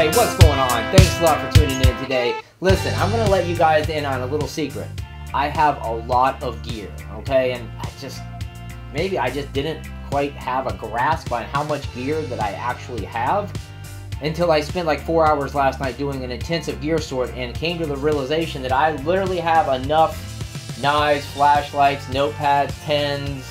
Hey, what's going on? Thanks a lot for tuning in today. Listen, I'm going to let you guys in on a little secret. I have a lot of gear, okay? And I just didn't quite have a grasp on how much gear that I actually have until I spent like 4 hours last night doing an intensive gear sort and came to the realization that I literally have enough knives, flashlights, notepads, pens,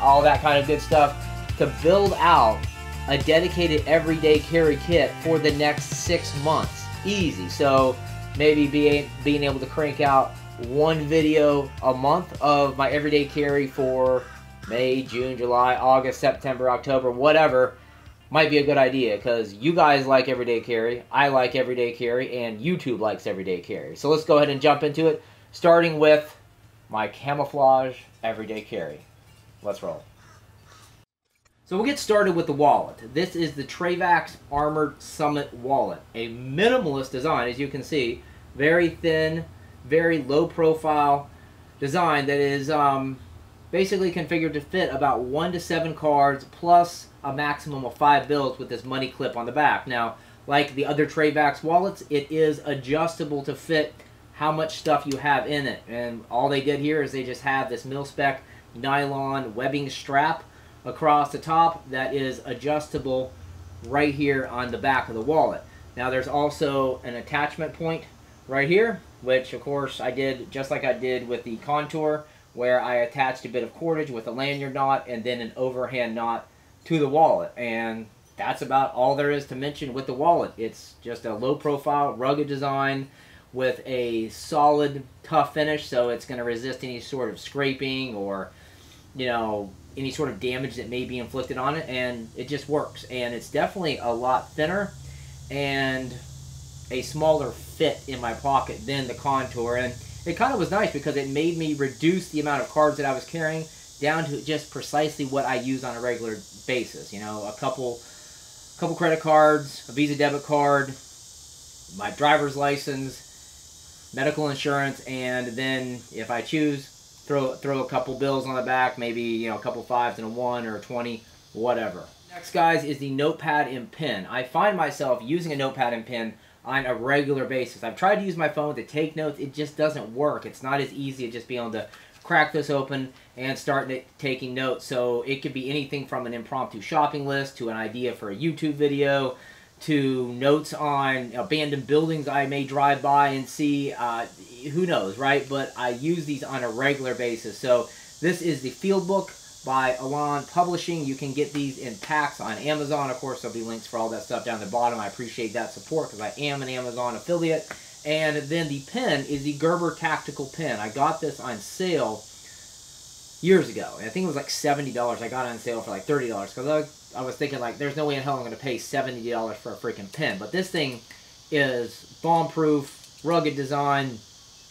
all that kind of good stuff to build out a dedicated everyday carry kit for the next 6 months. Easy. So maybe being able to crank out one video a month of my everyday carry for May, June, July, August, September, October, whatever, might be a good idea because you guys like everyday carry, I like everyday carry, and YouTube likes everyday carry. So let's go ahead and jump into it, starting with my camouflage everyday carry. Let's roll. So we'll get started with the wallet. This is the Trayvax Armored Summit Wallet. A minimalist design, as you can see. Very thin, very low profile design that is basically configured to fit about 1 to 7 cards plus a maximum of 5 bills with this money clip on the back. Now, like the other Trayvax wallets, it is adjustable to fit how much stuff you have in it. And all they did here is they just have this Mil-Spec nylon webbing strap across the top that is adjustable right here on the back of the wallet. Now there's also an attachment point right here, which of course I did just like I did with the contour, where I attached a bit of cordage with a lanyard knot and then an overhand knot to the wallet. And that's about all there is to mention with the wallet. It's just a low profile, rugged design with a solid, tough finish, so it's going to resist any sort of scraping or, you know, any sort of damage that may be inflicted on it, and it just works. And it's definitely a lot thinner and a smaller fit in my pocket than the contour, and it kind of was nice because it made me reduce the amount of cards that I was carrying down to just precisely what I use on a regular basis. You know, a couple credit cards, a Visa debit card, my driver's license, medical insurance, and then if I choose, throw a couple bills on the back, maybe, you know, a couple fives and a 1 or a 20, whatever. Next, guys, is the notepad and pen. I find myself using a notepad and pen on a regular basis. I've tried to use my phone to take notes. It just doesn't work. It's not as easy to just be able to crack this open and start taking notes. So it could be anything from an impromptu shopping list to an idea for a YouTube video to notes on abandoned buildings I may drive by and see. Who knows, right? But I use these on a regular basis. So this is the Field Book by Elan Publishing. You can get these in packs on Amazon. Of course, there'll be links for all that stuff down the bottom. I appreciate that support because I am an Amazon affiliate. And then the pen is the Gerber Tactical Pen. I got this on sale years ago. And I think it was like $70. I got it on sale for like $30 because I was thinking, like, there's no way in hell I'm going to pay $70 for a freaking pen. But this thing is bomb-proof, rugged design.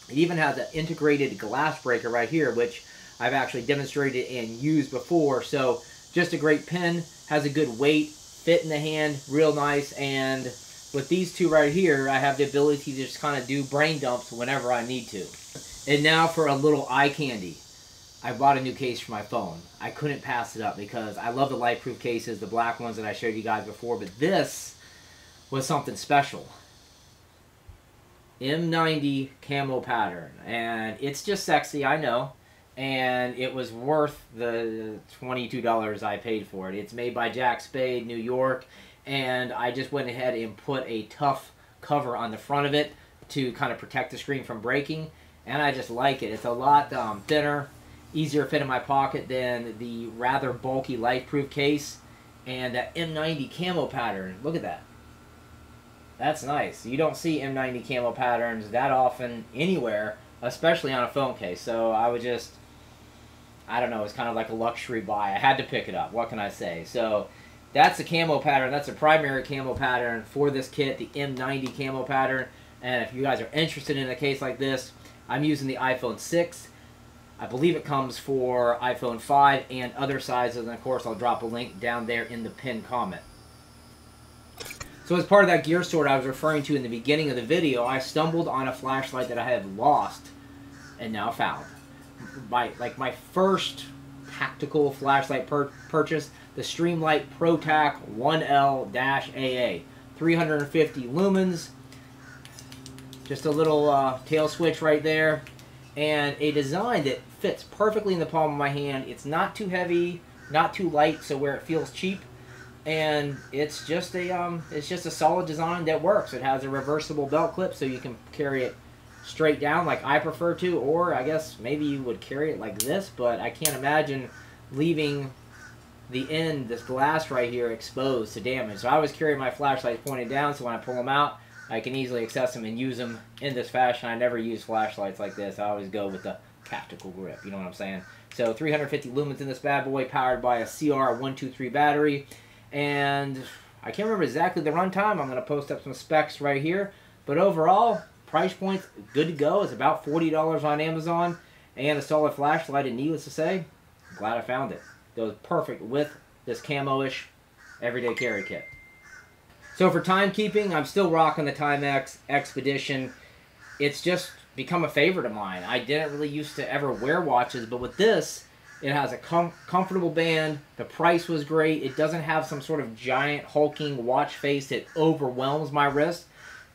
It even has an integrated glass breaker right here, which I've actually demonstrated and used before. So just a great pen, has a good weight, fit in the hand, real nice. And with these two right here, I have the ability to just kind of do brain dumps whenever I need to. And now for a little eye candy. I bought a new case for my phone. I couldn't pass it up because I love the lightproof cases, the black ones that I showed you guys before, but this was something special. M90 Camo Pattern, and it's just sexy, I know, and it was worth the $22 I paid for it. It's made by Jack Spade, New York, and I just went ahead and put a tough cover on the front of it to kind of protect the screen from breaking, and I just like it. It's a lot thinner, easier to fit in my pocket than the rather bulky LifeProof case, and that M90 Camo Pattern, look at that. That's nice. You don't see M90 Camo Patterns that often anywhere, especially on a phone case. So I was just, I don't know, it's kind of like a luxury buy. I had to pick it up. What can I say? So that's the camo pattern. That's the primary camo pattern for this kit, the M90 Camo Pattern. And if you guys are interested in a case like this, I'm using the iPhone 6. I believe it comes for iPhone 5 and other sizes. And of course, I'll drop a link down there in the pinned comment. So as part of that gear sort I was referring to in the beginning of the video, I stumbled on a flashlight that I had lost and now found. Like my first tactical flashlight purchase, the Streamlight ProTac 1L-AA. 350 lumens. Just a little tail switch right there. And a design that fits perfectly in the palm of my hand. It's not too heavy, not too light, so where it feels cheap. And it's just a solid design that works. It has a reversible belt clip, so you can carry it straight down like I prefer to, or I guess maybe you would carry it like this, but I can't imagine leaving the end, this glass right here, exposed to damage. So I always carry my flashlight pointed down, so when I pull them out, I can easily access them and use them in this fashion. I never use flashlights like this. I always go with the tactical grip, you know what I'm saying? So 350 lumens in this bad boy, powered by a CR123 battery. And I can't remember exactly the runtime. I'm going to post up some specs right here. But overall, price point's good to go. It's about $40 on Amazon. And a solid flashlight, and needless to say, I'm glad I found it. Goes perfect with this camo-ish everyday carry kit. So for timekeeping, I'm still rocking the Timex Expedition. It's just become a favorite of mine. I didn't really used to ever wear watches, but with this, it has a comfortable band. The price was great. It doesn't have some sort of giant hulking watch face that overwhelms my wrist.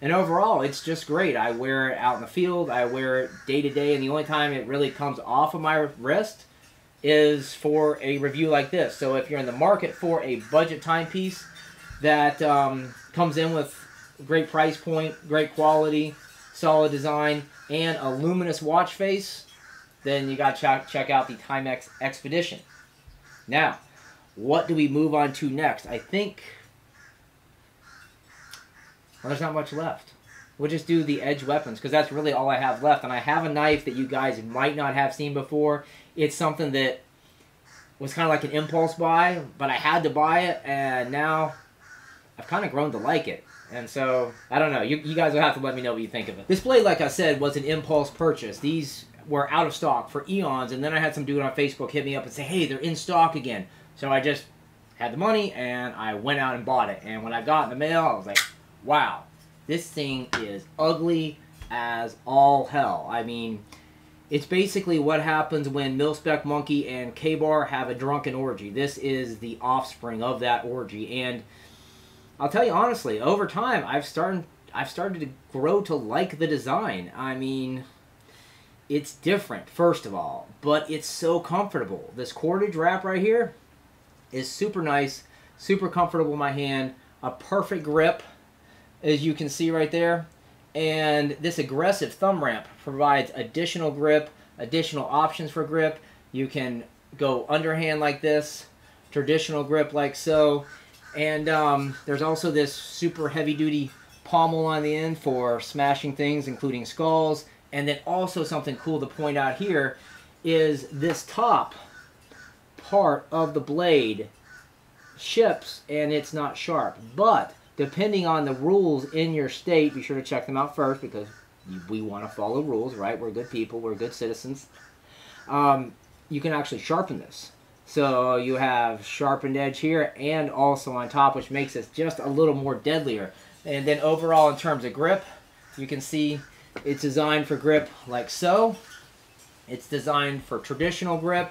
And overall, it's just great. I wear it out in the field. I wear it day to day. And the only time it really comes off of my wrist is for a review like this. So if you're in the market for a budget timepiece that comes in with great price point, great quality, solid design, and a luminous watch face, then you got to check out the Timex Expedition. Now, what do we move on to next? I think, well, there's not much left. We'll just do the edge weapons, because that's really all I have left. And I have a knife that you guys might not have seen before. It's something that was kind of like an impulse buy, but I had to buy it, and now I've kind of grown to like it. And so, I don't know. You guys will have to let me know what you think of it. This blade, like I said, was an impulse purchase. These were out of stock for eons, and then I had some dude on Facebook hit me up and say, hey, they're in stock again. So I just had the money and I went out and bought it. And when I got in the mail, I was like, wow, this thing is ugly as all hell. I mean, it's basically what happens when Mil-Spec Monkey and K-Bar have a drunken orgy. This is the offspring of that orgy. And I'll tell you honestly, over time, I've started to grow to like the design. I mean, it's different, first of all, but it's so comfortable. This cordage wrap right here is super nice, super comfortable in my hand, a perfect grip, as you can see right there. And this aggressive thumb ramp provides additional grip, additional options for grip. You can go underhand like this, traditional grip like so. And there's also this super heavy-duty pommel on the end for smashing things, including skulls. And then also something cool to point out here is this top part of the blade ships and it's not sharp. But depending on the rules in your state, be sure to check them out first, because we want to follow rules, right? We're good people. We're good citizens. You can actually sharpen this. So you have sharpened edge here and also on top, which makes this just a little more deadlier. And then overall in terms of grip, you can see it's designed for grip like so. It's designed for traditional grip.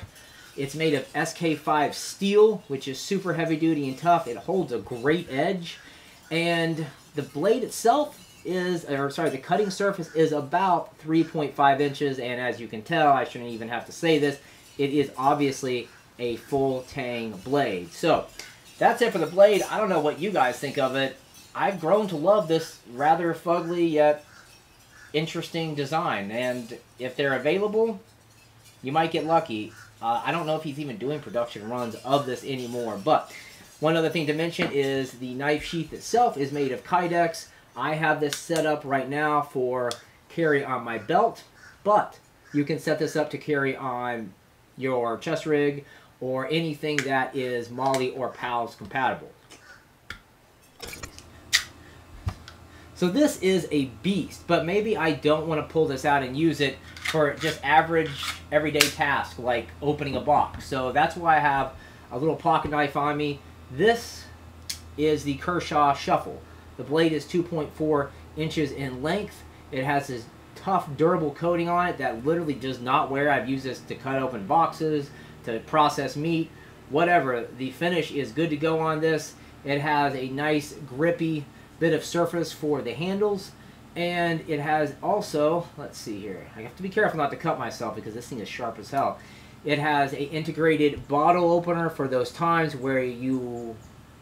It's made of SK5 steel, which is super heavy duty and tough. It holds a great edge. And the blade itself is, or sorry, the cutting surface is about 3.5 inches. And as you can tell, I shouldn't even have to say this, it is obviously a full tang blade. So that's it for the blade. I don't know what you guys think of it. I've grown to love this rather fugly yet interesting design, and if they're available, you might get lucky. I don't know if he's even doing production runs of this anymore, but one other thing to mention is the knife sheath itself is made of Kydex. I have this set up right now for carry on my belt, but you can set this up to carry on your chest rig or anything that is MOLLE or PALS compatible. So this is a beast, but maybe I don't want to pull this out and use it for just average everyday tasks like opening a box. So that's why I have a little pocket knife on me. This is the Kershaw Shuffle. The blade is 2.4 inches in length. It has this tough, durable coating on it that literally does not wear. I've used this to cut open boxes, to process meat, whatever. The finish is good to go on this. It has a nice, grippy bit of surface for the handles. And it has also, let's see here, I have to be careful not to cut myself because this thing is sharp as hell. It has an integrated bottle opener for those times where you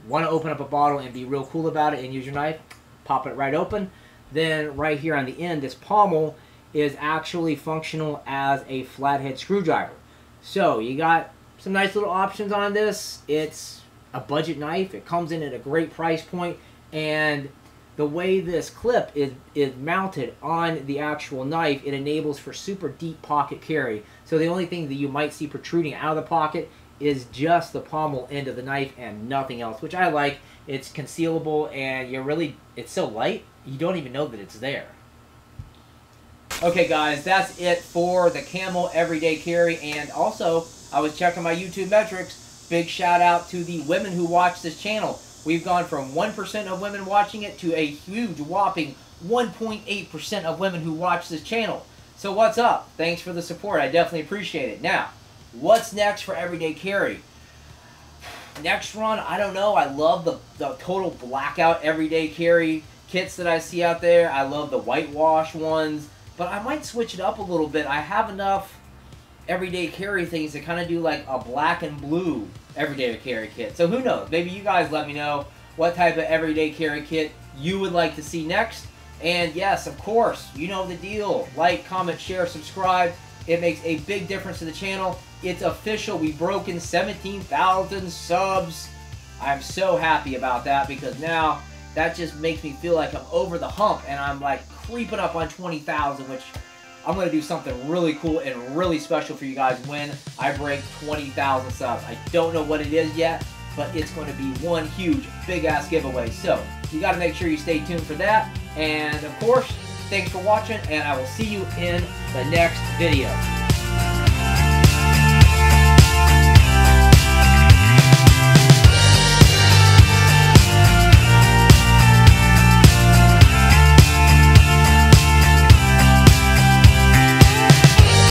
want to open up a bottle and be real cool about it and use your knife, pop it right open. Then right here on the end, this pommel is actually functional as a flathead screwdriver. So you got some nice little options on this. It's a budget knife. It comes in at a great price point, and the way this clip is mounted on the actual knife, it enables for super deep pocket carry. So the only thing that you might see protruding out of the pocket is just the pommel end of the knife and nothing else, which I like. It's concealable, and you're really, it's so light, you don't even know that it's there. Okay guys, that's it for the Camo Everyday Carry, and also, I was checking my YouTube metrics. Big shout out to the women who watch this channel. We've gone from 1% of women watching it to a huge whopping 1.8% of women who watch this channel. So what's up? Thanks for the support. I definitely appreciate it. Now, what's next for Everyday Carry? Next run, I don't know. I love the total blackout Everyday Carry kits that I see out there. I love the whitewash ones. But I might switch it up a little bit. I have enough Everyday Carry things to kind of do like a black and blue Everyday Carry kit. So who knows? Maybe you guys let me know what type of Everyday Carry kit you would like to see next. And yes, of course, you know the deal. Like, comment, share, subscribe. It makes a big difference to the channel. It's official. We've broken 17,000 subs. I'm so happy about that because now that just makes me feel like I'm over the hump and I'm like creeping up on 20,000, which I'm going to do something really cool and really special for you guys when I break 20,000 subs. I don't know what it is yet, but it's going to be one huge, big-ass giveaway. So you got to make sure you stay tuned for that. And, of course, thanks for watching, and I will see you in the next video.